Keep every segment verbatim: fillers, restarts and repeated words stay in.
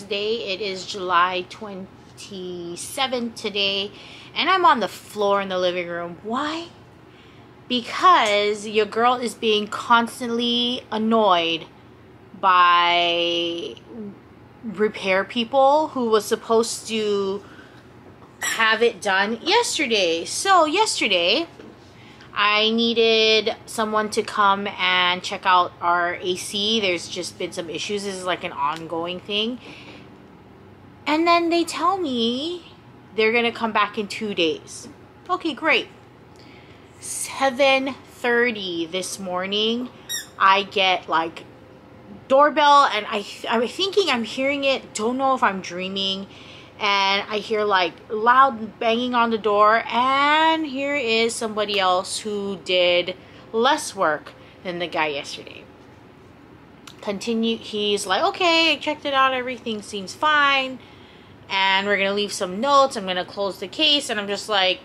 Thursday. It is July twenty-seventh today, and I'm on the floor in the living room. Why? Because your girl is being constantly annoyed by repair people who was supposed to have it done yesterday. So yesterday I needed someone to come and check out our A C. There's just been some issues. This is like an ongoing thing. And then they tell me they're gonna come back in two days. Okay, great. seven thirty this morning, I get like doorbell, and I th I'm thinking I'm hearing it. Don't know if I'm dreaming. And I hear like loud banging on the door, and here is somebody else who did less work than the guy yesterday. Continue. He's like, okay, I checked it out. Everything seems fine. And we're going to leave some notes. I'm going to close the case. And I'm just like,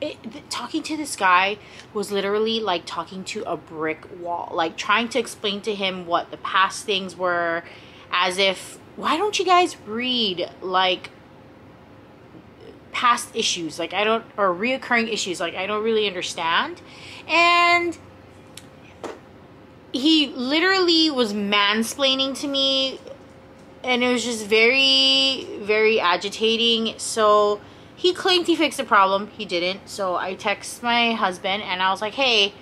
it, talking to this guy was literally like talking to a brick wall, like trying to explain to him what the past things were, as if, why don't you guys read like past issues, like I don't, or reoccurring issues, like I don't really understand. And he literally was mansplaining to me, and it was just very, very agitating. So he claimed he fixed the problem. He didn't. So I text my husband and I was like, hey,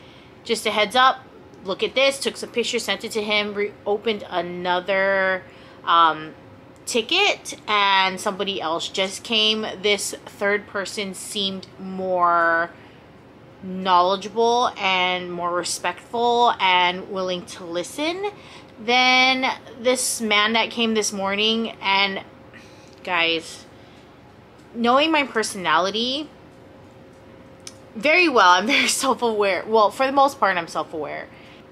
just a heads up, look at this. Took some pictures, sent it to him, reopened another um, ticket, and somebody else just came. This third person seemed more knowledgeable and more respectful and willing to listen than this man that came this morning. And guys, knowing my personality very well, I'm very self-aware. Well, for the most part, I'm self-aware.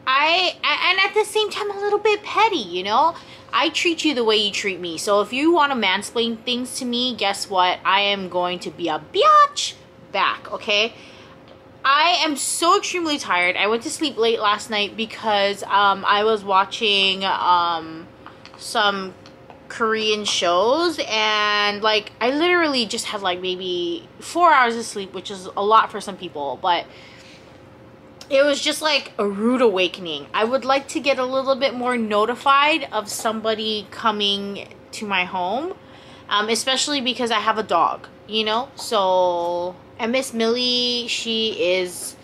I, and at the same time, a little bit petty, you know? I treat you the way you treat me. So if you want to mansplain things to me, guess what? I am going to be a biatch back, okay? I am so extremely tired. I went to sleep late last night because um, I was watching um, some Korean shows, and like I literally just had like maybe four hours of sleep, which is a lot for some people, but it was just like a rude awakening. I would like to get a little bit more notified of somebody coming to my home, um, especially because I have a dog, you know. So, and Miss Millie, she is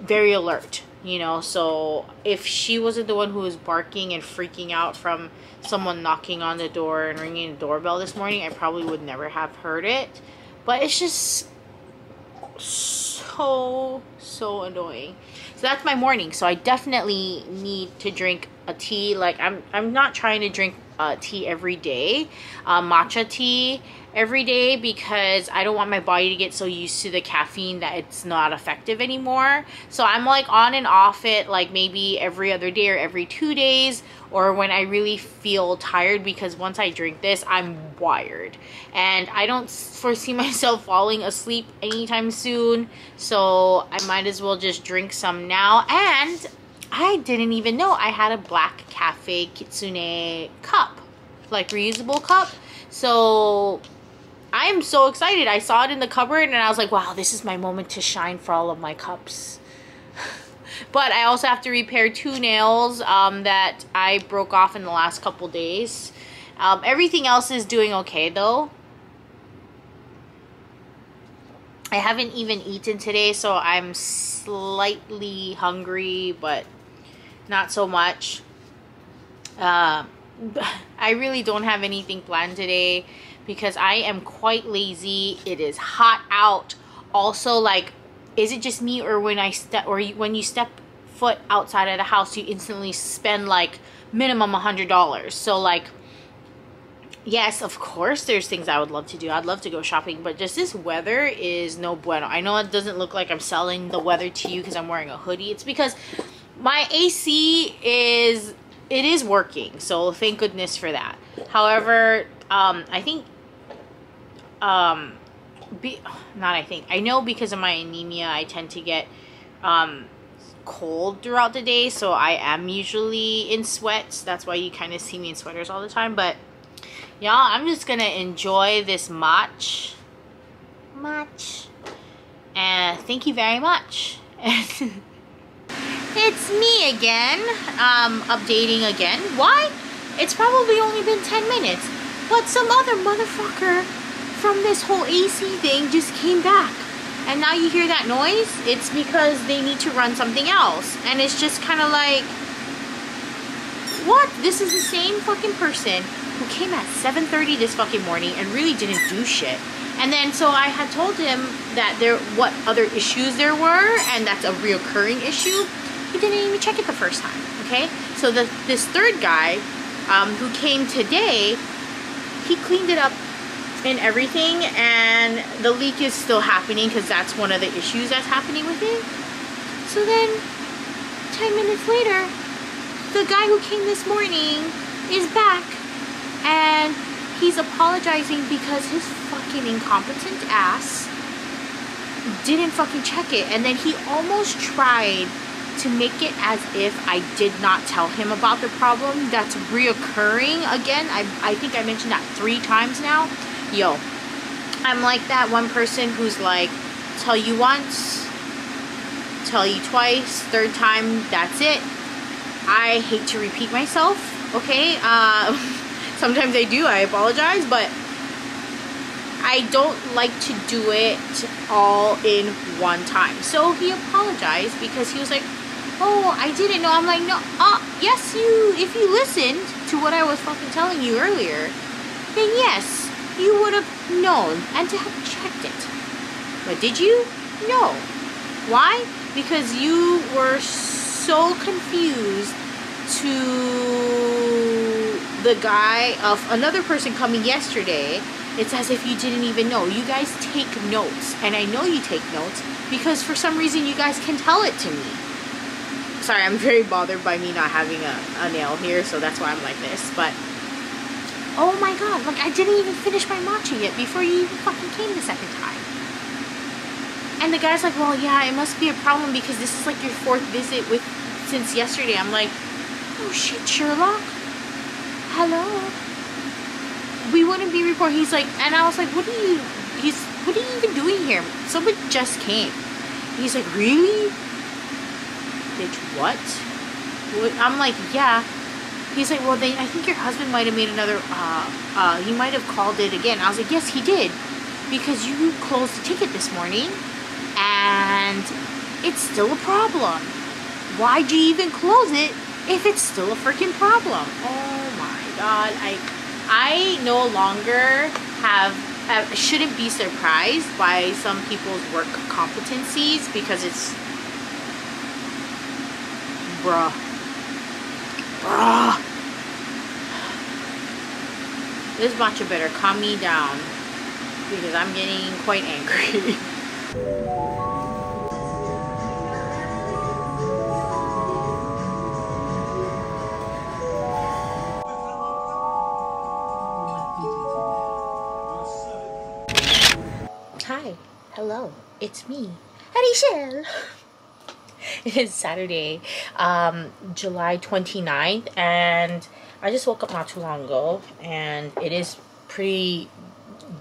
very alert, you know, so if she wasn't the one who was barking and freaking out from someone knocking on the door and ringing the doorbell this morning, I probably would never have heard it. But it's just so, so annoying. So that's my morning. So I definitely need to drink a tea. Like I'm, I'm not trying to drink uh, tea every day, uh, matcha tea every day, because I don't want my body to get so used to the caffeine that it's not effective anymore. So I'm like on and off it, like maybe every other day or every two days, or when I really feel tired, because once I drink this, I'm wired. And I don't foresee myself falling asleep anytime soon, so I might as well just drink some now. And I didn't even know I had a black Cafe Kitsune cup, like reusable cup. So I'm so excited. I saw it in the cupboard and I was like, wow, this is my moment to shine for all of my cups. But I also have to repair two nails um, that I broke off in the last couple days. Um, everything else is doing okay though. I haven't even eaten today, so I'm slightly hungry, but not so much. Um, uh, I really don't have anything planned today because I am quite lazy. It is hot out. Also, like, is it just me, or when I step, or you, when you step foot outside of the house, you instantly spend like minimum a hundred dollars? So like, yes, of course, there's things I would love to do. I'd love to go shopping, but just this weather is no bueno. I know it doesn't look like I'm selling the weather to you because I'm wearing a hoodie. It's because my A C is, it is working, so thank goodness for that. However, um, I think, um, be, not I think, I know because of my anemia, I tend to get um, cold throughout the day, so I am usually in sweats. That's why you kind of see me in sweaters all the time, but Y'all, I'm just gonna enjoy this match. Match. And thank you very much. It's me again, um, updating again. Why? It's probably only been ten minutes, but some other motherfucker from this whole A C thing just came back. And now you hear that noise, it's because they need to run something else. And it's just kind of like, what? This is the same fucking person who came at seven thirty this fucking morning and really didn't do shit. And then, so I had told him that there, what other issues there were, and that's a reoccurring issue. He didn't even check it the first time, okay? So the, this third guy um, who came today, he cleaned it up and everything, and the leak is still happening because that's one of the issues that's happening with it. So then, ten minutes later, the guy who came this morning is back, and he's apologizing because his fucking incompetent ass didn't fucking check it. And then he almost tried to make it as if I did not tell him about the problem that's reoccurring again. I, I think I mentioned that three times now. Yo, I'm like that one person who's like, tell you once, tell you twice, third time, that's it. I hate to repeat myself, okay? Uh, sometimes I do, I apologize, but I don't like to do it all in one time. So he apologized because he was like, oh, I didn't know. I'm like, no, uh, yes, you, if you listened to what I was fucking telling you earlier, then yes, you would have known and to have checked it. But did you? No. Why? Because you were so confused to the guy of another person coming yesterday. It's as if you didn't even know. You guys take notes, and I know you take notes because for some reason you guys can tell it to me. Sorry, I'm very bothered by me not having a, a nail here, so that's why I'm like this. But oh my god, like I didn't even finish my matcha yet before you even fucking came the second time. And the guy's like, well, yeah, it must be a problem because this is like your fourth visit with since yesterday. I'm like, oh shit, Sherlock. Hello. We wouldn't be reporting. He's like, and I was like, what are you, he's, what are you even doing here? Someone just came. He's like, really? Bitch, what? What? I'm like, yeah. He's like, well, they, I think your husband might have made another, uh, uh, he might have called it again. I was like, yes, he did. Because you closed the ticket this morning and it's still a problem. Why'd you even close it if it's still a freaking problem? Oh my god, I... I no longer have, have, shouldn't be surprised by some people's work competencies because it's, bruh, bruh. This matcha better calm me down because I'm getting quite angry. Hello, it's me, Richelle. It is Saturday, um, July twenty-ninth, and I just woke up not too long ago, and it is pretty,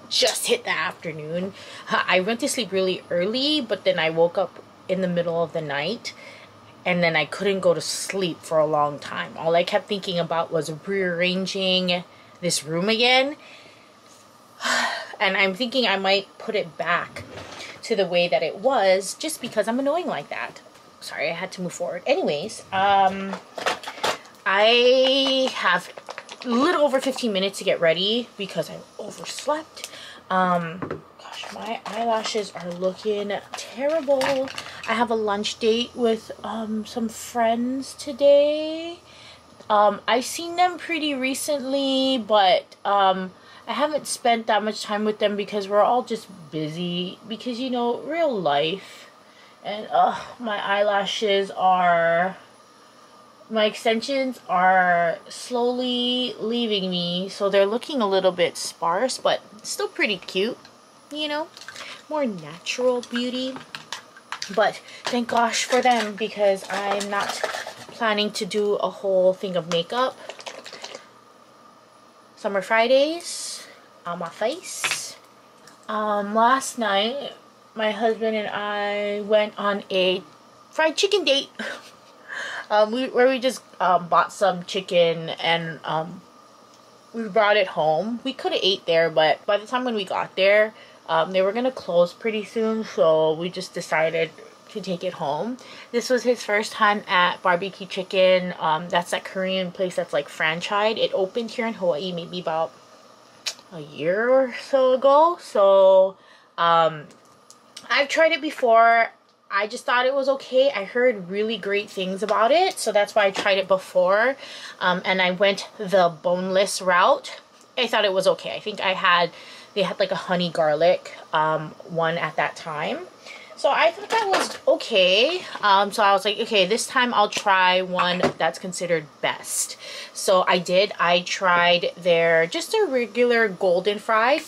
just hit the afternoon. I went to sleep really early, but then I woke up in the middle of the night, and then I couldn't go to sleep for a long time. All I kept thinking about was rearranging this room again. And I'm thinking I might put it back to the way that it was just because I'm annoying like that. Sorry, I had to move forward. Anyways, um, I have a little over fifteen minutes to get ready because I overslept. Um, gosh, my eyelashes are looking terrible. I have a lunch date with um, some friends today. Um, I've seen them pretty recently, but... Um, I haven't spent that much time with them because we're all just busy because, you know, real life. And uh, my eyelashes are, my extensions are slowly leaving me. So they're looking a little bit sparse, but still pretty cute, you know, more natural beauty. But thank gosh for them because I'm not planning to do a whole thing of makeup. Summer Fridays on my face. Um, last night, my husband and I went on a fried chicken date. um, we, where we just um, bought some chicken and um, we brought it home. We could have ate there, but by the time when we got there, um, they were going to close pretty soon, so we just decided to take it home. This was his first time at Barbecue Chicken. Um, that's that Korean place that's like franchised. It opened here in Hawaii maybe about a year or so ago. So um, I've tried it before. I just thought it was okay. I heard really great things about it, so that's why I tried it before. Um, and I went the boneless route. I thought it was okay. I think I had, they had like a honey garlic um, one at that time. So I thought that was okay. Um, so I was like, okay, this time I'll try one that's considered best. So I did. I tried their, just their regular golden fry.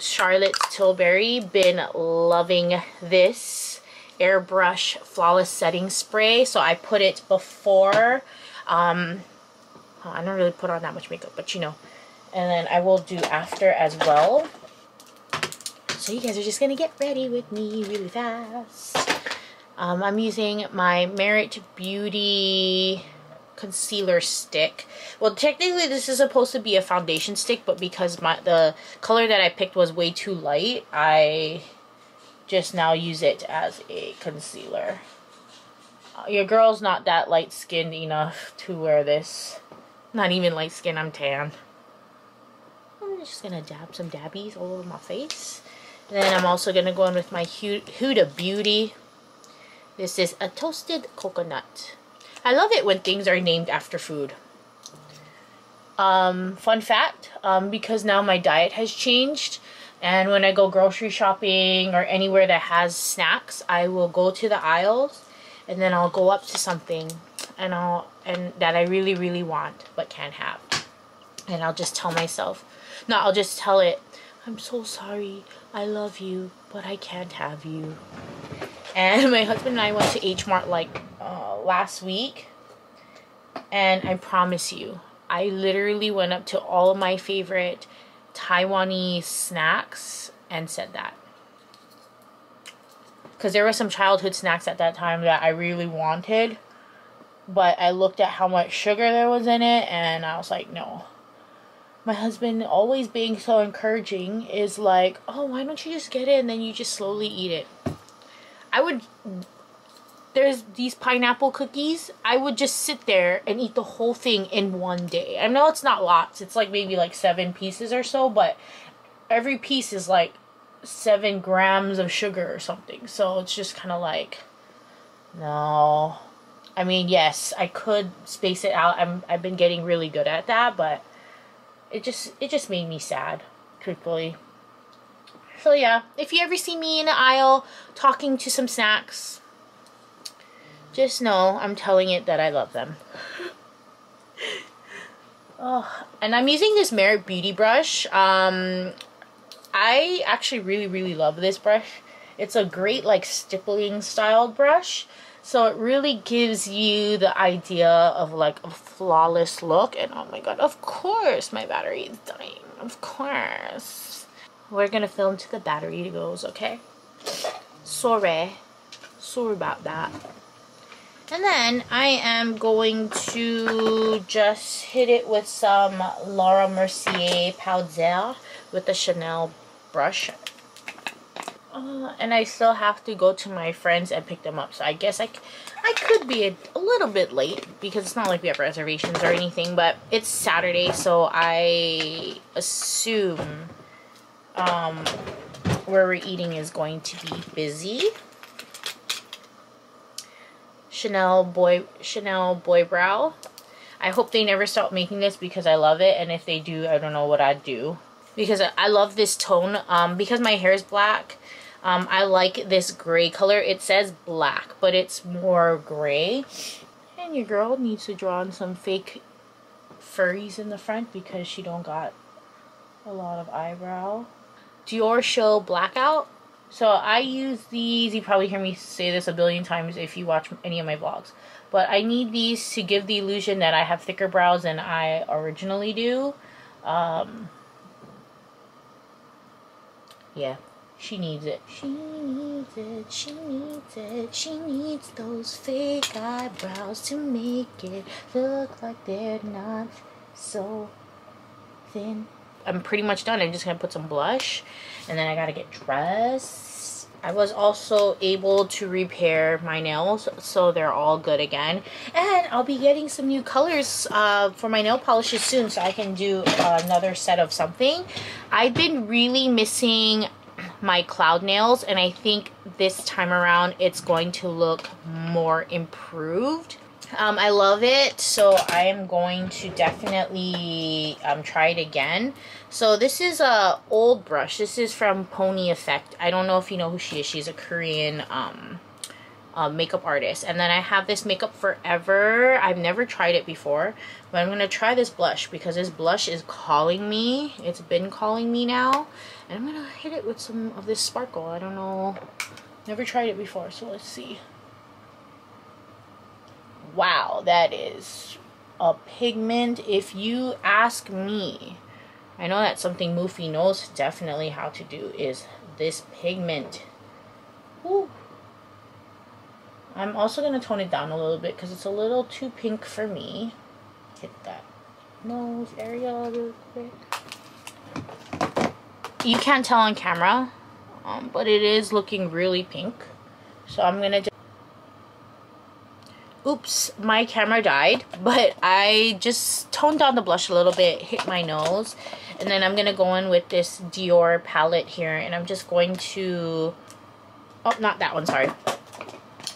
Charlotte Tilbury, been loving this airbrush flawless setting spray. So I put it before, um, oh, I don't really put on that much makeup, but you know. And then I will do after as well. So you guys are just going to get ready with me really fast. Um, I'm using my Merit Beauty concealer stick. Well, technically this is supposed to be a foundation stick, but because my the color that I picked was way too light, I just now use it as a concealer. Uh, your girl's not that light-skinned enough to wear this. Not even light-skinned, I'm tan. I'm just gonna dab some dabbies all over my face. And then I'm also gonna go in with my Huda Beauty. This is a toasted coconut. I love it when things are named after food. Um, fun fact, um, because now my diet has changed, and when I go grocery shopping or anywhere that has snacks, I will go to the aisles and then I'll go up to something and I'll and that I really really want but can't have. And I'll just tell myself, no, I'll just tell it, I'm so sorry, I love you, but I can't have you. And my husband and I went to H Mart like uh, last week. And I promise you, I literally went up to all of my favorite Taiwanese snacks and said that. Because there were some childhood snacks at that time that I really wanted. But I looked at how much sugar there was in it and I was like, no. My husband, always being so encouraging, is like, oh, why don't you just get it and then you just slowly eat it. I would, there's these pineapple cookies, I would just sit there and eat the whole thing in one day. I know it's not lots, it's like maybe like seven pieces or so, but every piece is like seven grams of sugar or something. So it's just kind of like, no. I mean, yes, I could space it out. I'm, I've been getting really good at that, but It just, it just made me sad, truthfully. So yeah, if you ever see me in the aisle talking to some snacks, just know I'm telling it that I love them. Oh, and I'm using this Merit Beauty brush. Um, I actually really, really love this brush. It's a great like stippling styled brush. So it really gives you the idea of like a flawless look. And oh my god, of course my battery is dying. Of course. We're gonna film till the battery goes, okay? Sorry. Sorry about that. And then I am going to just hit it with some Laura Mercier powder with the Chanel brush. Uh, and I still have to go to my friends and pick them up. So I guess I, I could be a, a little bit late because it's not like we have reservations or anything. But it's Saturday, so I assume um, where we're eating is going to be busy. Chanel boy, Chanel boy brow. I hope they never stop making this because I love it. And if they do, I don't know what I'd do. Because I love this tone. Um, because my hair is black. Um, I like this gray color. It says black, but it's more gray. And your girl needs to draw on some fake furries in the front because she don't got a lot of eyebrow. Dior show blackout. So I use these, you probably hear me say this a billion times if you watch any of my vlogs, but I need these to give the illusion that I have thicker brows than I originally do. Um, yeah, she needs it. She needs it, she needs it, she needs those fake eyebrows to make it look like they're not so thin. I'm pretty much done. I'm just going to put some blush and then I got to get dressed. I was also able to repair my nails, so they're all good again. And I'll be getting some new colors uh, for my nail polishes soon, so I can do another set of something. I've been really missing my cloud nails, and I think this time around it's going to look more improved. Um, I love it, so I am going to definitely um, try it again. So this is a old brush. This is from Pony Effect. I don't know if you know who she is. She's a Korean um, uh, makeup artist. And then I have this Makeup Forever. I've never tried it before, but I'm going to try this blush because this blush is calling me. It's been calling me now. And I'm going to hit it with some of this sparkle. I don't know. Never tried it before, so let's see. Wow, that is a pigment. If you ask me, I know that's something Mufi knows definitely how to do, is this pigment. Woo. I'm also going to tone it down a little bit because it's a little too pink for me. Hit that nose area real quick. You can't tell on camera, um, but it is looking really pink. So I'm going to... Oops, my camera died, but I just toned down the blush a little bit, hit my nose, and then I'm going to go in with this Dior palette here, and I'm just going to, oh, not that one, sorry. I'm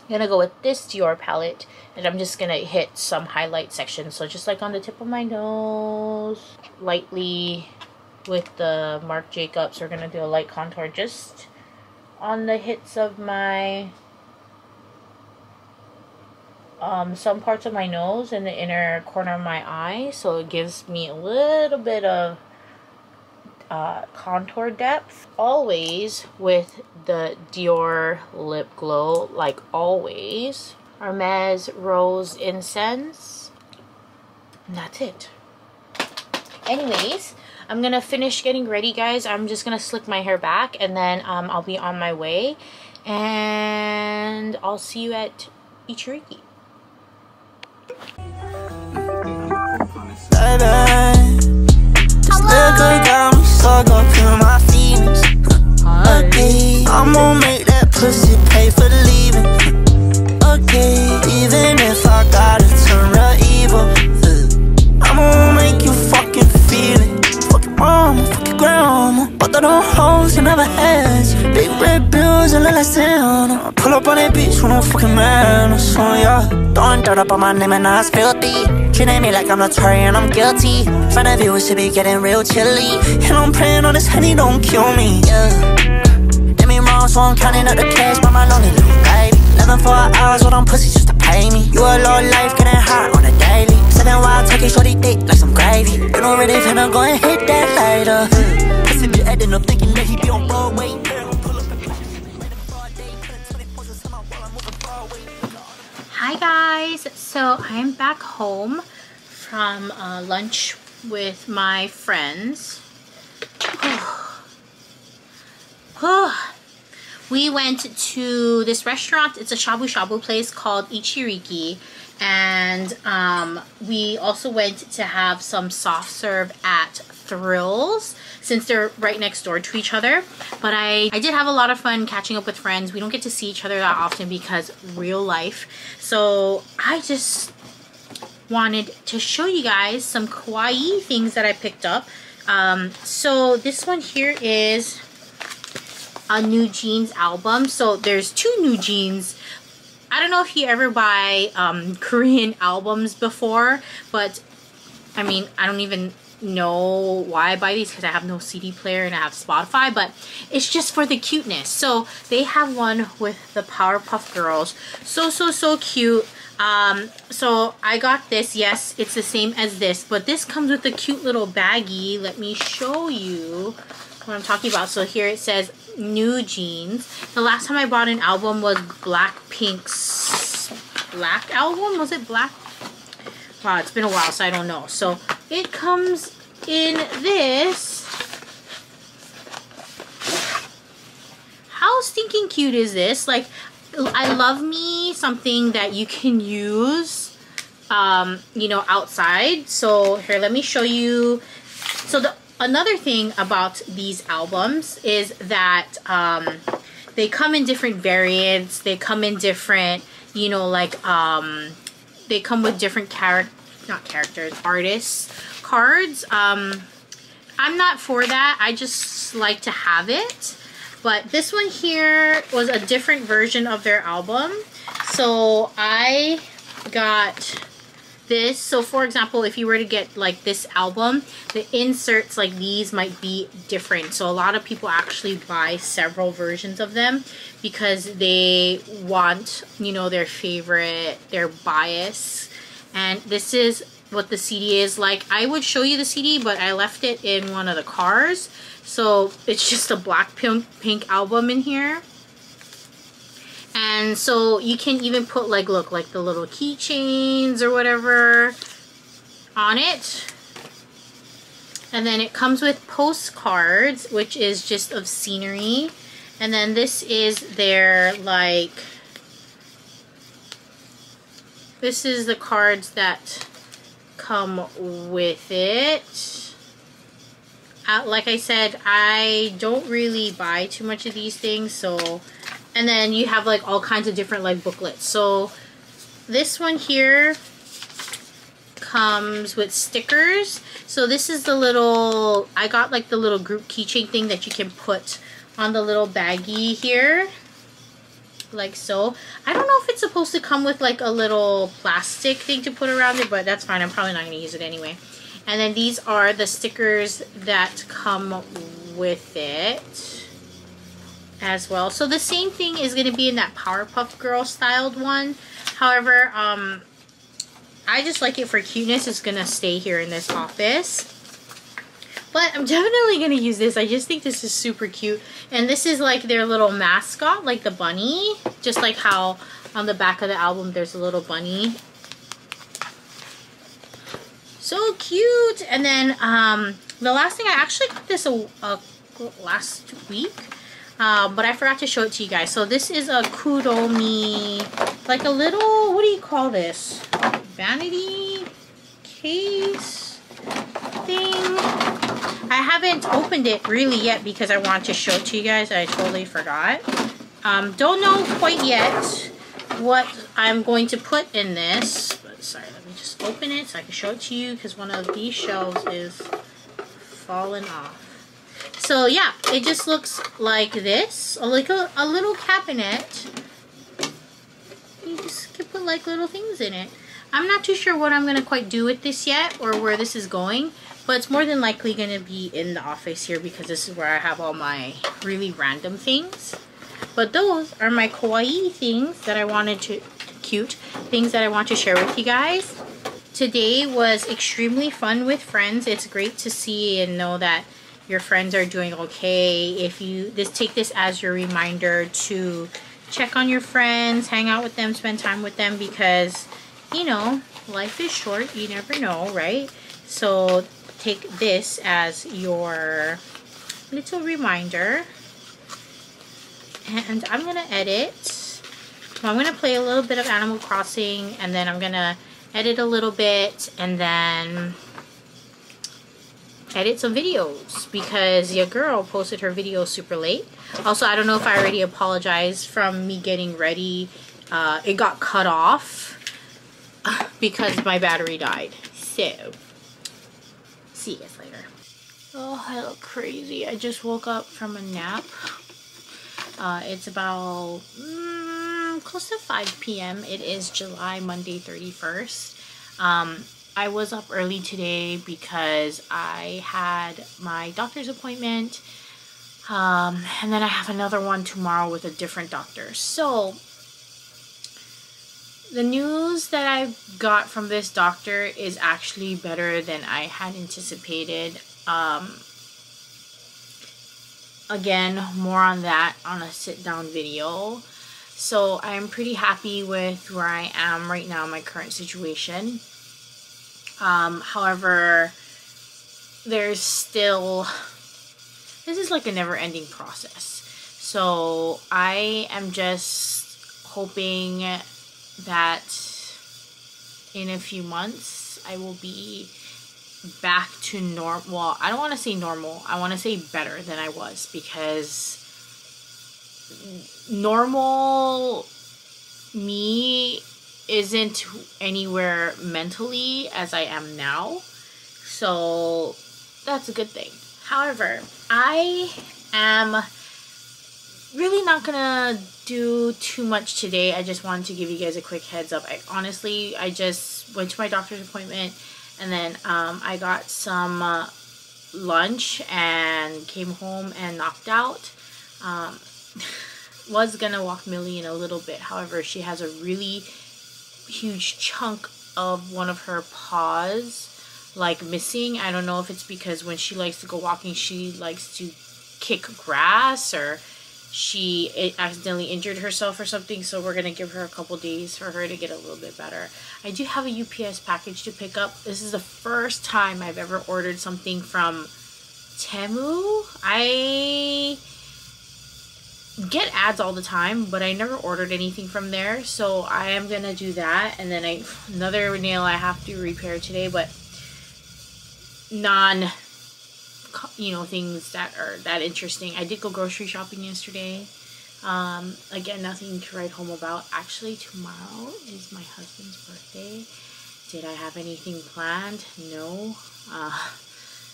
going to go with this Dior palette, and I'm just going to hit some highlight section, so just like on the tip of my nose, lightly with the Marc Jacobs. We're going to do a light contour just on the hits of my... Um, some parts of my nose and the inner corner of my eye, so it gives me a little bit of uh, contour depth. Always with the Dior Lip Glow, like always. Hermes Rose Incense. And that's it. Anyways, I'm gonna finish getting ready, guys. I'm just gonna slick my hair back, and then um, I'll be on my way. And I'll see you at Ichiriki. This liquor got me stuck up in my feelings. Okay, I'm gonna make that pussy pay for leaving. Okay, even if I gotta turn her evil, I'm gonna make you fucking feel it. Fuck your mama, fuck your grandma, but they're them hoes you never had. Big red bills and look like Santa. Pull up on that bitch when I'm fucking mad. So yeah, throwing dirt up on my name and I was filthy. Treating me like I'm not sorry and I'm guilty. In front of you, it should be getting real chilly. And I'm praying on this honey, don't kill me. Yeah. Did me wrong, so I'm counting up the cash by my lonely little baby. Living for hours with them pussies just to pay me. You a low life, getting hot on a daily. Seven wild turkey, shorty thick like some gravy. You don't really finna go and hit that later. Cause if you're acting up thinking that he be on Broadway. Hi guys, so I'm back home from uh, lunch with my friends. We went to this restaurant. It's a shabu shabu place called Ichiriki, and um, we also went to have some soft serve at Thrills, since they're right next door to each other. But I, I did have a lot of fun catching up with friends. We don't get to see each other that often because real life. So I just wanted to show you guys some kawaii things that I picked up. Um, so this one here is a NewJeans album. So there's two NewJeans. I don't know if you ever buy um, Korean albums before, but I mean, I don't even... know why I buy these because I have no C D player and I have Spotify, but it's just for the cuteness. So they have one with the Powerpuff Girls, so so so cute. Um, so I got this. Yes, it's the same as this, but this comes with a cute little baggie. Let me show you what I'm talking about. So here it says NewJeans. The last time I bought an album was Black Pink's Black album. Was it Black? Wow, it's been a while, so I don't know. So it comes in this. How stinking cute is this? Like, I love me something that you can use, um, you know, outside. So here, let me show you. So the another thing about these albums is that um, they come in different variants. They come in different, you know, like um, they come with different character, not characters, artists cards. Um, I'm not for that. I just like to have it. But this one here was a different version of their album. So I got this. So for example, if you were to get like this album, the inserts like these might be different. So a lot of people actually buy several versions of them because they want, you know, their favorite, their bias. And this is what the C D is like. I would show you the C D, but I left it in one of the cars. So it's just a Black Pink album in here. And so you can even put like, look, like the little keychains or whatever on it. And then it comes with postcards, which is just of scenery. And then this is their like, this is the cards that come with it. Uh, like I said, I don't really buy too much of these things. So, and then you have like all kinds of different like booklets. So this one here comes with stickers. So this is the little, I got like the little group keychain thing that you can put on the little baggie here. Like so. I don't know if it's supposed to come with like a little plastic thing to put around it, but that's fine. I'm probably not going to use it anyway. And then these are the stickers that come with it as well. So the same thing is going to be in that Powerpuff Girls styled one. However, um, I just like it for cuteness. It's going to stay here in this office. But I'm definitely going to use this. I just think this is super cute. And this is like their little mascot, like the bunny. Just like how on the back of the album there's a little bunny. So cute. And then um, the last thing, I actually got this a, a, last week. Uh, but I forgot to show it to you guys. So this is a Kudomi, like a little, what do you call this? Vanity case thing. I haven't opened it really yet because I want to show it to you guys. I totally forgot. Um, don't know quite yet what I'm going to put in this. But sorry, let me just open it so I can show it to you because one of these shelves is fallen off. So yeah, it just looks like this. Like a, a little cabinet. You just can put like little things in it. I'm not too sure what I'm going to quite do with this yet or where this is going. But it's more than likely going to be in the office here because this is where I have all my really random things. But those are my kawaii things that I wanted to, cute things that I want to share with you guys. Today was extremely fun with friends. It's great to see and know that your friends are doing okay. If you, this, take this as your reminder to check on your friends, hang out with them, spend time with them because, you know, life is short. You never know, right? So take this as your little reminder. And I'm gonna edit. So I'm gonna play a little bit of Animal Crossing and then I'm gonna edit a little bit and then edit some videos because your girl posted her video super late. Also, I don't know if I already apologized from me getting ready. Uh, it got cut off because my battery died. So see you guys later. Oh, I look crazy. I just woke up from a nap. Uh, it's about mm, close to five P M It is July, Monday, thirty-first. Um, I was up early today because I had my doctor's appointment. Um, and then I have another one tomorrow with a different doctor. So the news that I got from this doctor is actually better than I had anticipated. Um, Again, more on that on a sit down video. So I'm pretty happy with where I am right now, my current situation. Um, however, there's still, this is like a never ending process. So I am just hoping that in a few months I will be back to normal. Well, I don't want to say normal. I want to say better than I was, because normal me isn't anywhere mentally as I am now. So that's a good thing. However, I am really not gonna do too much today. I just wanted to give you guys a quick heads up. I honestly, I just went to my doctor's appointment, and then um, I got some uh, lunch and came home and knocked out. Um, was gonna walk Millie in a little bit. However, she has a really huge chunk of one of her paws like missing. I don't know if it's because when she likes to go walking, she likes to kick grass, or she it accidentally injured herself or something. So we're gonna give her a couple days for her to get a little bit better. I do have a U P S package to pick up. This is the first time I've ever ordered something from Temu. I get ads all the time, but I never ordered anything from there, so I am gonna do that. And then I another nail I have to repair today, but non you know things that are that interesting. I did go grocery shopping yesterday. Um again, nothing to write home about. Actually, tomorrow is my husband's birthday. Did I have anything planned? No. Uh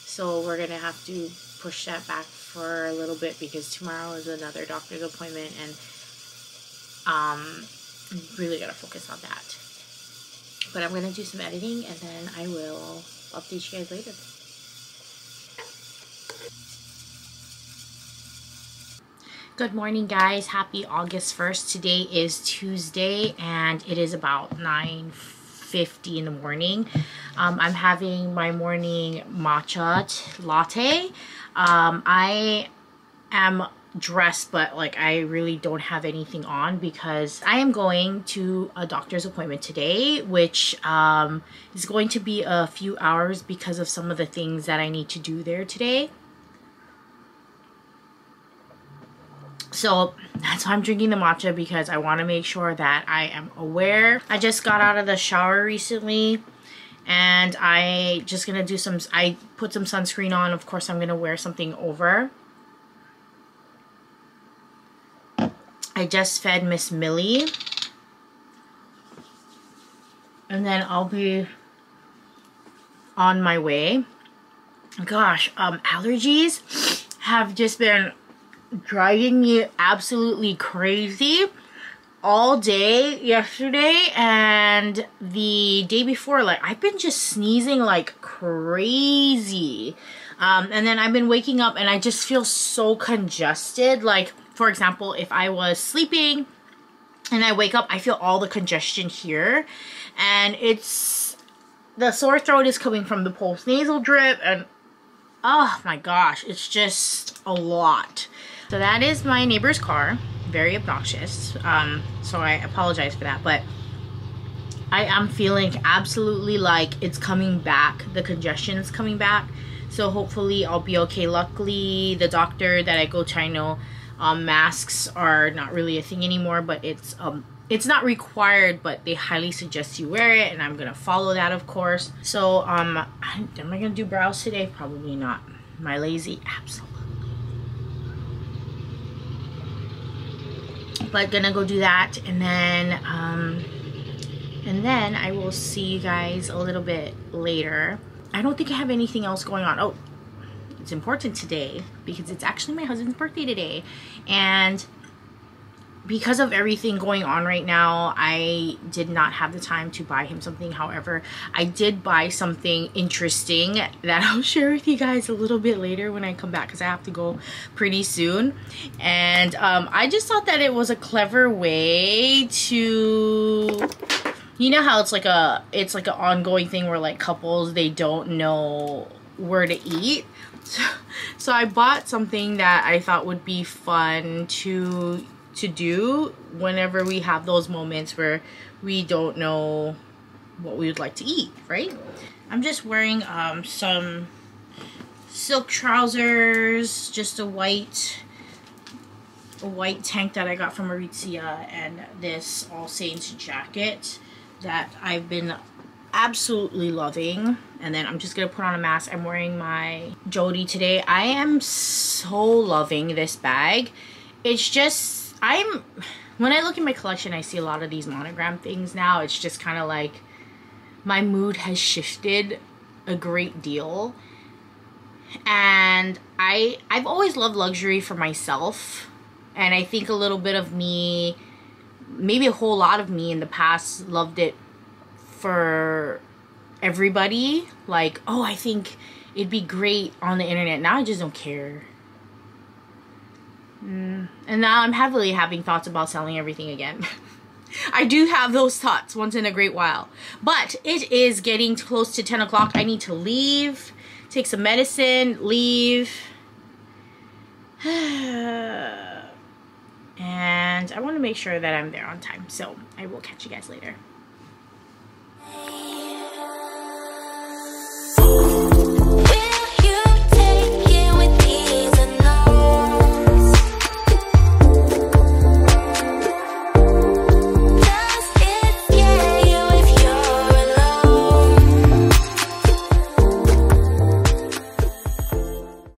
so we're gonna have to push that back for a little bit, because tomorrow is another doctor's appointment, and um I'm really gotta focus on that. But I'm gonna do some editing, and then I will update you guys later. Good morning, guys. Happy August first. Today is Tuesday, and it is about nine fifty in the morning. Um, I'm having my morning matcha latte. Um, I am dressed, but like I really don't have anything on, because I am going to a doctor's appointment today, which um, is going to be a few hours because of some of the things that I need to do there today. So that's why I'm drinking the matcha, because I want to make sure that I am aware. I just got out of the shower recently, and I just gonna do some, I put some sunscreen on. Of course, I'm gonna wear something over. I just fed Miss Millie, and then I'll be on my way. Gosh, um, allergies have just been driving me absolutely crazy all day yesterday and the day before. Like, I've been just sneezing like crazy, um and then I've been waking up and I just feel so congested. Like, for example, if I was sleeping and I wake up, I feel all the congestion here, and it's the sore throat is coming from the post nasal drip, and oh my gosh, it's just a lot. So that is my neighbor's car, very obnoxious, um, so I apologize for that, but I am feeling absolutely like it's coming back, the congestion is coming back, so hopefully I'll be okay. Luckily, the doctor that I go to, I know um, masks are not really a thing anymore, but it's, um, it's not required, but they highly suggest you wear it, and I'm gonna follow that, of course. So, um, am I gonna do brows today? Probably not. Am I lazy? Absolutely. But gonna go do that, and then um and then I will see you guys a little bit later. I don't think I have anything else going on. Oh, it's important today because it's actually my husband's birthday today, and because of everything going on right now, I did not have the time to buy him something. However, I did buy something interesting that I'll share with you guys a little bit later when I come back, because I have to go pretty soon. And um, I just thought that it was a clever way to, you know how it's like a, it's like an ongoing thing where like couples, they don't know where to eat. So, so I bought something that I thought would be fun to to do whenever we have those moments where we don't know what we would like to eat, right? I'm just wearing um, some silk trousers, just a white a white tank that I got from Aritzia, and this All Saints jacket that I've been absolutely loving. And then I'm just gonna put on a mask. I'm wearing my Jodie today. I am so loving this bag. It's just, I'm, when I look at my collection, I see a lot of these monogram things now. It's just kind of like my mood has shifted a great deal. And I, I've always loved luxury for myself. And I think a little bit of me, maybe a whole lot of me in the past, loved it for everybody. Like, oh, I think it'd be great on the internet. Now I just don't care. Mm. And now I'm heavily having thoughts about selling everything again. I do have those thoughts once in a great while. But it is getting close to ten o'clock. I need to leave, take some medicine, leave. And I want to make sure that I'm there on time. So I will catch you guys later.